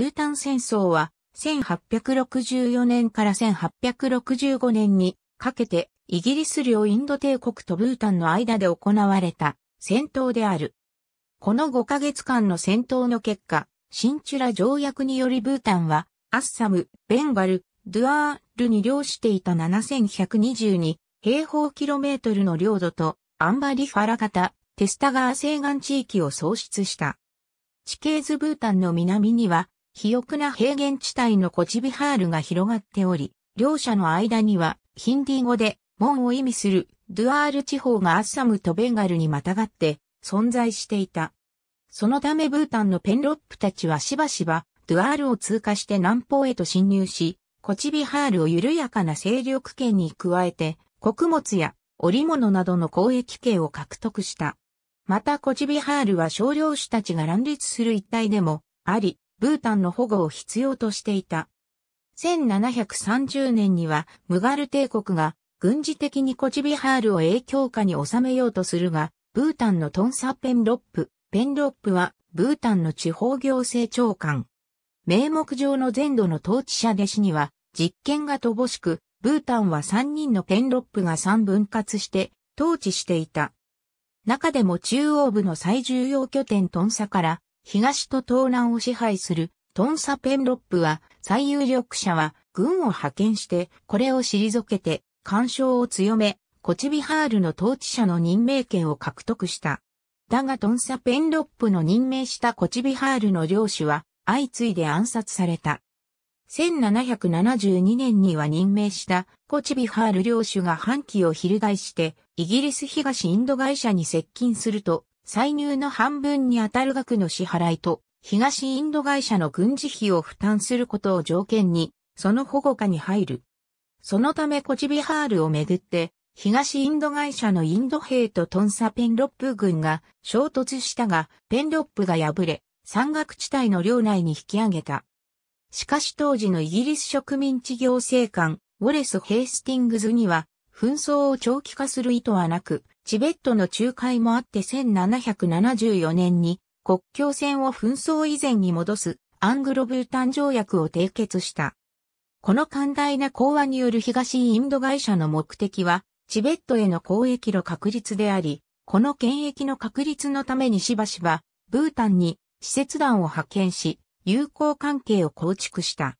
ブータン戦争は1864年から1865年にかけてイギリス領インド帝国とブータンの間で行われた戦闘である。この5ヶ月間の戦闘の結果、シンチュラ条約によりブータンはアッサム、ベンガル、ドゥアールに領していた7122平方キロメートルの領土とアンバリファラ型、テスタ川西岸地域を創出した。地形図ブータンの南には肥沃な平原地帯のコチビハールが広がっており、両者の間にはヒンディー語で門を意味するドゥアール地方がアッサムとベンガルにまたがって存在していた。そのためブータンのペンロップたちはしばしばドゥアールを通過して南方へと侵入し、コチビハールを緩やかな勢力圏に加えて穀物や織物などの交易圏を獲得した。またコチビハールは少量種たちが乱立する一帯でもあり、ブータンの保護を必要としていた。1730年にはムガル帝国が軍事的にコチビハールを影響下に収めようとするが、ブータンのトンサ・ペンロップはブータンの地方行政長官。名目上の全土の統治者弟子には実権が乏しく、ブータンは3人のペンロップが3分割して統治していた。中でも中央部の最重要拠点トンサから東と東南を支配するトンサ・ペンロップは最有力者は軍を派遣してこれを退けて干渉を強め、コチビハールの統治者の任命権を獲得した。だがトンサ・ペンロップの任命したコチビハールの領主は相次いで暗殺された。1772年には任命したコチビハール領主が反旗を翻してイギリス東インド会社に接近すると歳入の半分にあたる額の支払いと東インド会社の軍事費を負担することを条件にその保護下に入る。そのためコチビハールをめぐって東インド会社のインド兵とトンサ・ペンロップ軍が衝突したが、ペンロップが敗れ、山岳地帯の領内に引き上げた。しかし当時のイギリス植民地行政官、ウォレス・ヘイスティングズには、紛争を長期化する意図はなく、チベットの仲介もあって1774年に国境線を紛争以前に戻すアングロブータン条約を締結した。この寛大な講和による東インド会社の目的は、チベットへの交易路確立であり、この権益の確立のためにしばしば、ブータンに使節団を派遣し、友好関係を構築した。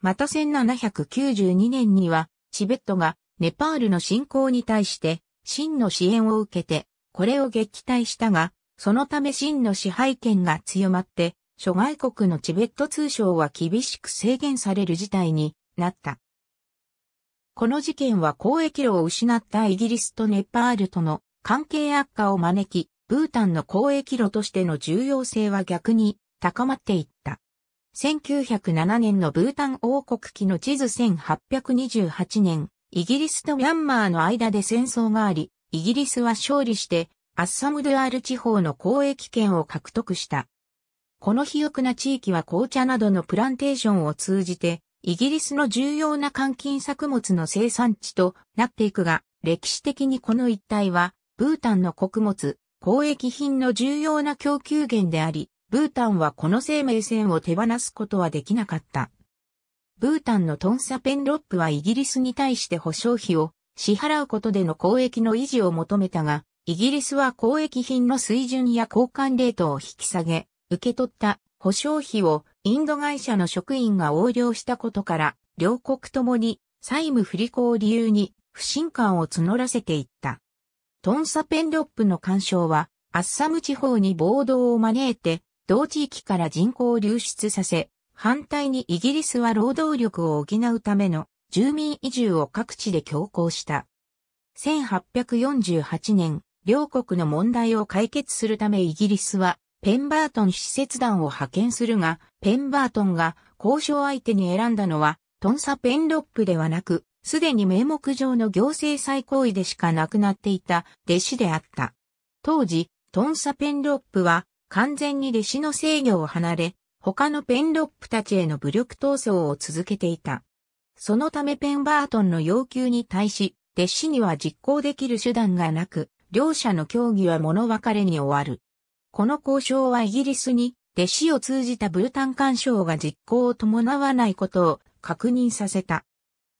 また1792年には、チベットがネパールの侵攻に対して、清の支援を受けて、これを撃退したが、そのため清の支配権が強まって、諸外国のチベット通商は厳しく制限される事態になった。この事件は交易路を失ったイギリスとネパールとの関係悪化を招き、ブータンの交易路としての重要性は逆に高まっていった。1907年のブータン王国記の地図1828年、イギリスとミャンマーの間で戦争があり、イギリスは勝利してアッサム・ドゥアール地方の交易権を獲得した。この肥沃な地域は紅茶などのプランテーションを通じて、イギリスの重要な換金作物の生産地となっていくが、歴史的にこの一帯は、ブータンの穀物、交易品の重要な供給源であり、ブータンはこの生命線を手放すことはできなかった。ブータンのトンサ・ペンロップはイギリスに対して保証費を支払うことでの交易の維持を求めたが、イギリスは交易品の水準や交換レートを引き下げ、受け取った保証費をインド会社の職員が横領したことから、両国ともに債務不履行を理由に不信感を募らせていった。トンサ・ペンロップの干渉は、アッサム地方に暴動を招いて、同地域から人口を流出させ、反対にイギリスは労働力を補うための住民移住を各地で強行した。1848年、両国の問題を解決するためイギリスは、ペンバートン使節団を派遣するが、ペンバートンが交渉相手に選んだのは、トンサ・ペンロップではなく、すでに名目上の行政再行為でしかなくなっていた弟子であった。当時、トンサ・ペンロップは完全に弟子の制御を離れ、他のペンロップたちへの武力闘争を続けていた。そのためペンバートンの要求に対し、弟子には実行できる手段がなく、両者の協議は物別れに終わる。この交渉はイギリスに、弟弟子を通じたブータン干渉が実行を伴わないことを確認させた。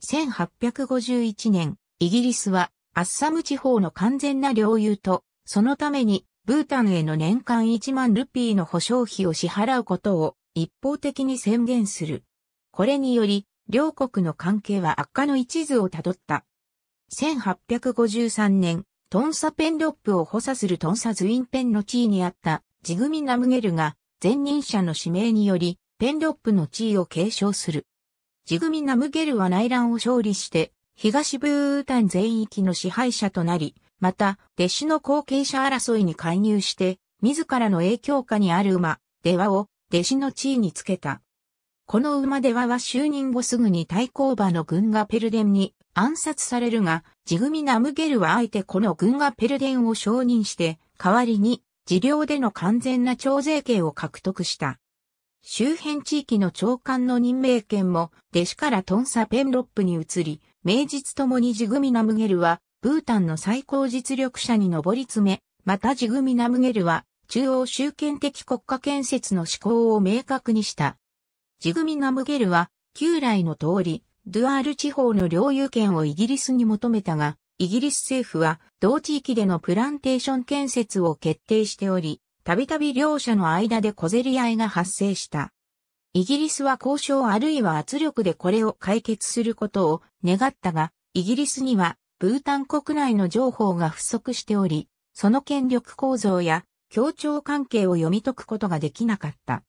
1851年、イギリスはアッサム地方の完全な領有と、そのためにブータンへの年間1万ルピーの保証費を支払うことを一方的に宣言する。これにより、両国の関係は悪化の一途をたどった。1853年、トンサペンロップを補佐するトンサズインペンの地位にあったジグミ・ナムゲルが前任者の指名によりペンロップの地位を継承する。ジグミ・ナムゲルは内乱を勝利して東ブータン全域の支配者となり、また弟子の後継者争いに介入して自らの影響下にある馬、出羽を弟子の地位につけた。この馬出羽は就任後すぐに対抗馬の軍ガペルデンに暗殺されるが、ジグミ・ナムゲルはあえてこの軍ガペルデンを承認して、代わりに自領での完全な徴税権を獲得した。周辺地域の長官の任命権も弟子からトンサペンロップに移り、名実ともにジグミ・ナムゲルはブータンの最高実力者に上り詰め、またジグミ・ナムゲルは中央集権的国家建設の志向を明確にした。ジグミ・ナムゲルは、旧来の通り、ドゥアール地方の領有権をイギリスに求めたが、イギリス政府は、同地域でのプランテーション建設を決定しており、たびたび両者の間で小競り合いが発生した。イギリスは交渉あるいは圧力でこれを解決することを願ったが、イギリスには、ブータン国内の情報が不足しており、その権力構造や、協調関係を読み解くことができなかった。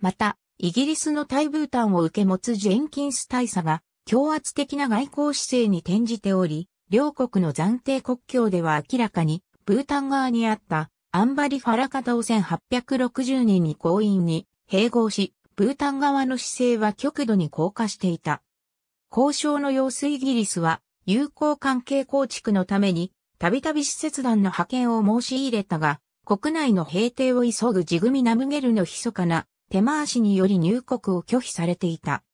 また、イギリスの対ブータンを受け持つジェンキンス大佐が強圧的な外交姿勢に転じており、両国の暫定国境では明らかにブータン側にあったアンバリファラカタを1860年に強引に併合し、ブータン側の姿勢は極度に硬化していた。交渉の様子イギリスは友好関係構築のためにたびたび使節団の派遣を申し入れたが、国内の平定を急ぐジグミ・ナムゲルの密かな手回しにより入国を拒否されていた。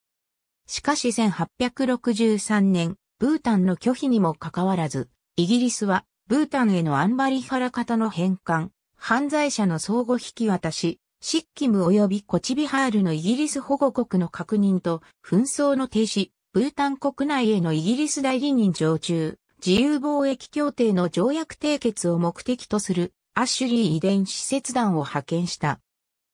しかし1863年、ブータンの拒否にもかかわらず、イギリスはブータンへのアンバリファラカタの返還、犯罪者の相互引き渡し、シッキム及びコチビハールのイギリス保護国の確認と紛争の停止、ブータン国内へのイギリス代理人常駐、自由貿易協定の条約締結を目的とするアッシュリー遺伝使節団を派遣した。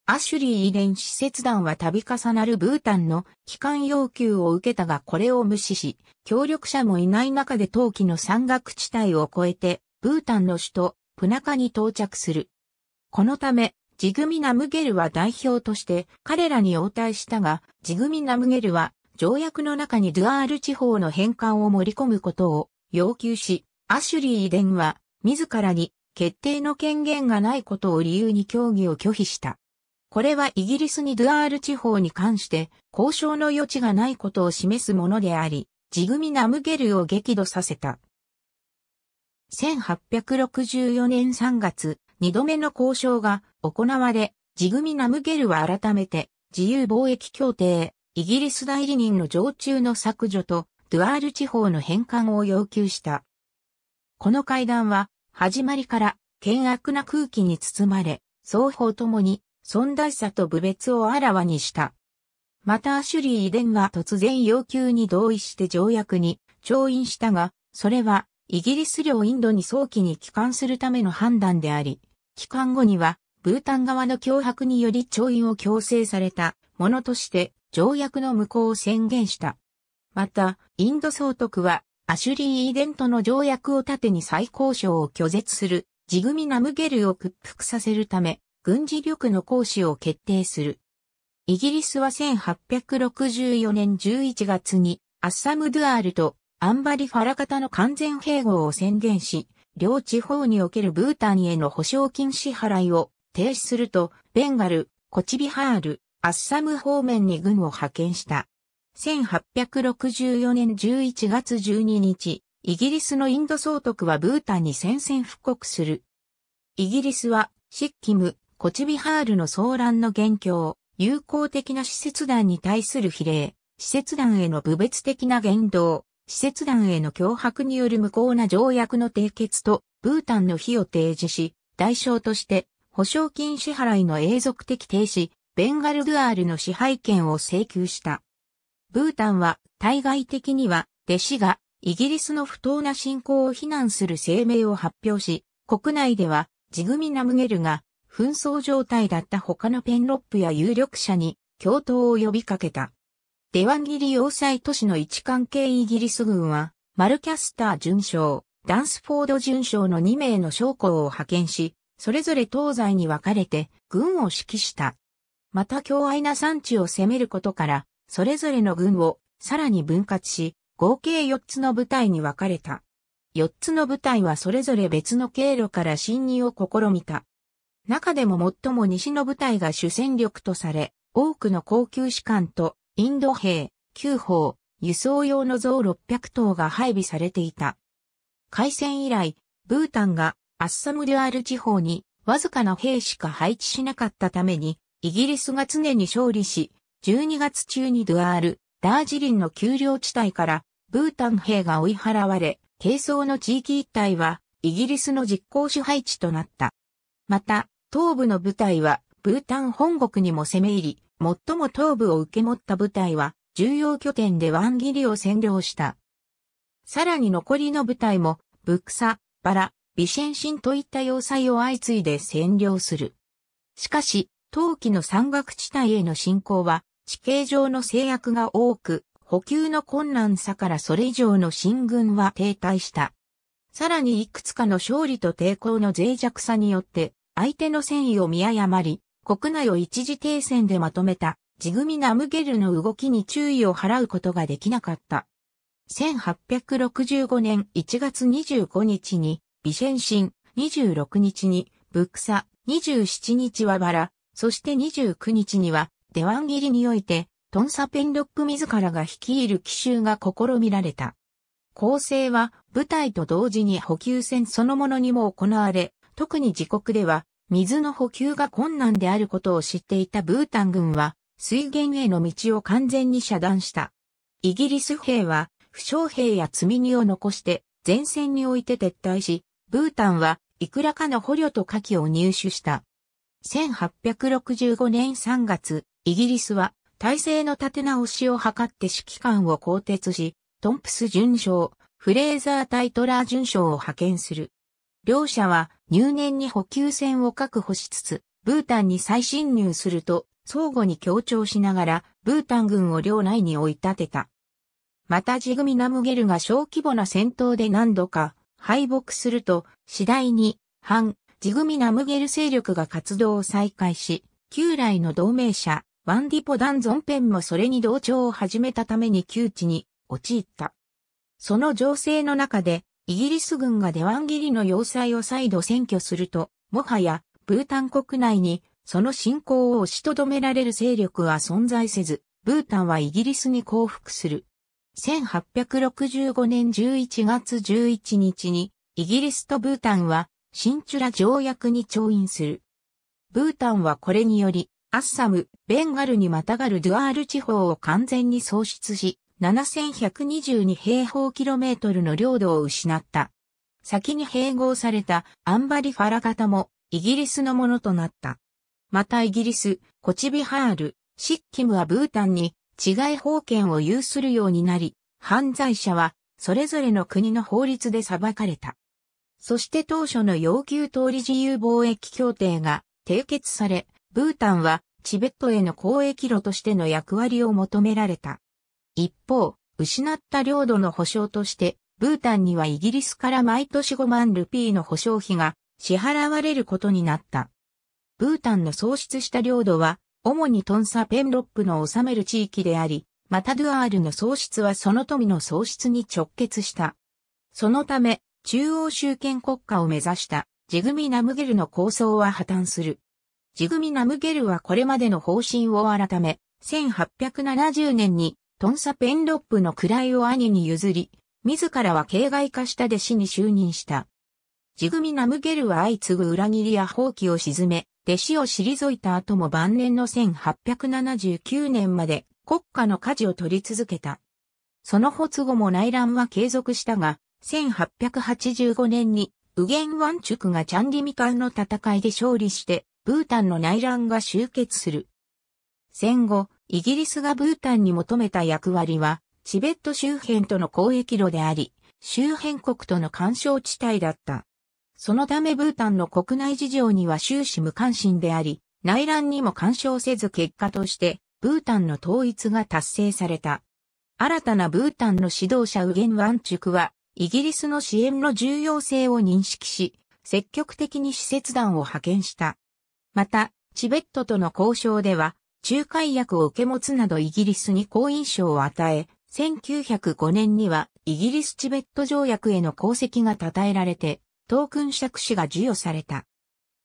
アシュリー遺伝使節団は度重なるブータンの帰還要求を受けたがこれを無視し、協力者もいない中で冬季の山岳地帯を越えて、ブータンの首都、プナカに到着する。このため、ジグミ・ナムゲルは代表として彼らに応対したが、ジグミ・ナムゲルは条約の中にドゥアール地方の返還を盛り込むことを要求し、アシュリー遺伝は自らに決定の権限がないことを理由に協議を拒否した。これはイギリスにドゥアール地方に関して交渉の余地がないことを示すものであり、ジグミ・ナムゲルを激怒させた。1864年3月、2度目の交渉が行われ、ジグミ・ナムゲルは改めて自由貿易協定、イギリス代理人の常駐の削除とドゥアール地方の返還を要求した。この会談は始まりから険悪な空気に包まれ、双方ともに尊大さと侮蔑をあらわにした。またアシュリー遺伝は突然要求に同意して条約に調印したが、それはイギリス領インドに早期に帰還するための判断であり、帰還後にはブータン側の脅迫により調印を強制されたものとして条約の無効を宣言した。また、インド総督はアシュリー遺伝との条約を盾に再交渉を拒絶するジグミ・ナムゲルを屈服させるため、軍事力の行使を決定する。イギリスは1864年11月にアッサム・ドゥアールとアンバリ・ファラカタの完全併合を宣言し、両地方におけるブータンへの保証金支払いを停止すると、ベンガル、コチビハール、アッサム方面に軍を派遣した。1864年11月12日、イギリスのインド総督はブータンに宣戦布告する。イギリスはシッキム、コチビハールの騒乱の元凶、友好的な使節団に対する非礼、使節団への侮蔑的な言動、使節団への脅迫による無効な条約の締結とブータンの非を提示し、代償として保証金支払いの永続的停止、ベンガルドゥアールの支配権を請求した。ブータンは対外的には弟子がイギリスの不当な侵攻を非難する声明を発表し、国内ではジグミ・ナムゲルが紛争状態だった他のペンロップや有力者に共闘を呼びかけた。デワンギリ要塞都市の位置関係イギリス軍はマルキャスター准将、ダンスフォード准将の2名の将校を派遣し、それぞれ東西に分かれて軍を指揮した。また強愛な山地を攻めることから、それぞれの軍をさらに分割し、合計4つの部隊に分かれた。4つの部隊はそれぞれ別の経路から侵入を試みた。中でも最も西の部隊が主戦力とされ、多くの高級士官とインド兵、旧砲、輸送用の象600頭が配備されていた。開戦以来、ブータンがアッサム・デュアール地方にわずかな兵しか配置しなかったために、イギリスが常に勝利し、12月中にドゥアール、ダージリンの丘陵地帯からブータン兵が追い払われ、係争の地域一帯はイギリスの実効支配地となった。また、東部の部隊はブータン本国にも攻め入り、最も東部を受け持った部隊は重要拠点でワンギリを占領した。さらに残りの部隊もブクサ、バラ、ビシェンシンといった要塞を相次いで占領する。しかし、冬季の山岳地帯への侵攻は地形上の制約が多く、補給の困難さからそれ以上の進軍は停滞した。さらにいくつかの勝利と抵抗の脆弱さによって、相手の戦意を見誤り、国内を一時停戦でまとめたジグミ・ナムゲルの動きに注意を払うことができなかった。1865年1月25日にビシェンシン、26日にブクサ、27日はバラ、そして29日には、デワンギリにおいて、トンサ・ペンロック自らが率いる奇襲が試みられた。攻勢は、部隊と同時に補給線そのものにも行われ、特に自国では、水の補給が困難であることを知っていたブータン軍は、水源への道を完全に遮断した。イギリス兵は、負傷兵や積み荷を残して、前線において撤退し、ブータンはいくらかの捕虜と火器を入手した。1865年3月、イギリスは体制の立て直しを図って指揮官を更迭し、トンプス准将、フレーザー・タイトラー准将を派遣する。両者は入念に補給線を確保しつつ、ブータンに再侵入すると相互に協調しながら、ブータン軍を領内に追い立てた。またジグミ・ナムゲルが小規模な戦闘で何度か敗北すると、次第に反ジグミ・ナムゲル勢力が活動を再開し、旧来の同盟者、ワンディポ・ダンゾンペンもそれに同調を始めたために窮地に陥った。その情勢の中で、イギリス軍がデワンギリの要塞を再度占拠すると、もはや、ブータン国内に、その侵攻を押しとどめられる勢力は存在せず、ブータンはイギリスに降伏する。1865年11月11日に、イギリスとブータンは、シンチュラ条約に調印する。ブータンはこれにより、アッサム、ベンガルにまたがるドゥアール地方を完全に喪失し、7122平方キロメートルの領土を失った。先に併合されたアンバリファラ型もイギリスのものとなった。またイギリス、コチビハール、シッキムはブータンに治外法権を有するようになり、犯罪者はそれぞれの国の法律で裁かれた。そして当初の要求通り自由貿易協定が締結され、ブータンはチベットへの交易路としての役割を求められた。一方、失った領土の保証として、ブータンにはイギリスから毎年5万ルピーの保証費が支払われることになった。ブータンの喪失した領土は、主にトンサ・ペンロップの治める地域であり、またドゥアールの喪失はその富の喪失に直結した。そのため、中央集権国家を目指したジグミ・ナムゲルの構想は破綻する。ジグミ・ナムゲルはこれまでの方針を改め、1870年にトンサ・ペンロップの位を兄に譲り、自らは形骸化した弟子に就任した。ジグミ・ナムゲルは相次ぐ裏切りや放棄を鎮め、弟子を退いた後も晩年の1879年まで国家の舵を取り続けた。その没後も内乱は継続したが、1885年にウゲン・ワンチュクがチャンディミカンの戦いで勝利して、ブータンの内乱が終結する。戦後、イギリスがブータンに求めた役割は、チベット周辺との交易路であり、周辺国との緩衝地帯だった。そのためブータンの国内事情には終始無関心であり、内乱にも干渉せず結果として、ブータンの統一が達成された。新たなブータンの指導者ウゲン・ワンチュクは、イギリスの支援の重要性を認識し、積極的に使節団を派遣した。また、チベットとの交渉では、仲介役を受け持つなどイギリスに好印象を与え、1905年にはイギリスチベット条約への功績が称えられて、トークン爵士が授与された。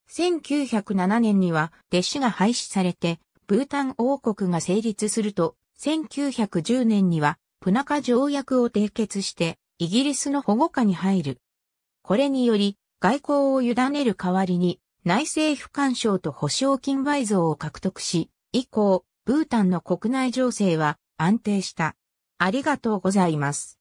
1907年には弟子が廃止されて、ブータン王国が成立すると、1910年にはプナカ条約を締結して、イギリスの保護下に入る。これにより、外交を委ねる代わりに、内政不干渉と保証金倍増を獲得し、以降、ブータンの国内情勢は安定した。ありがとうございます。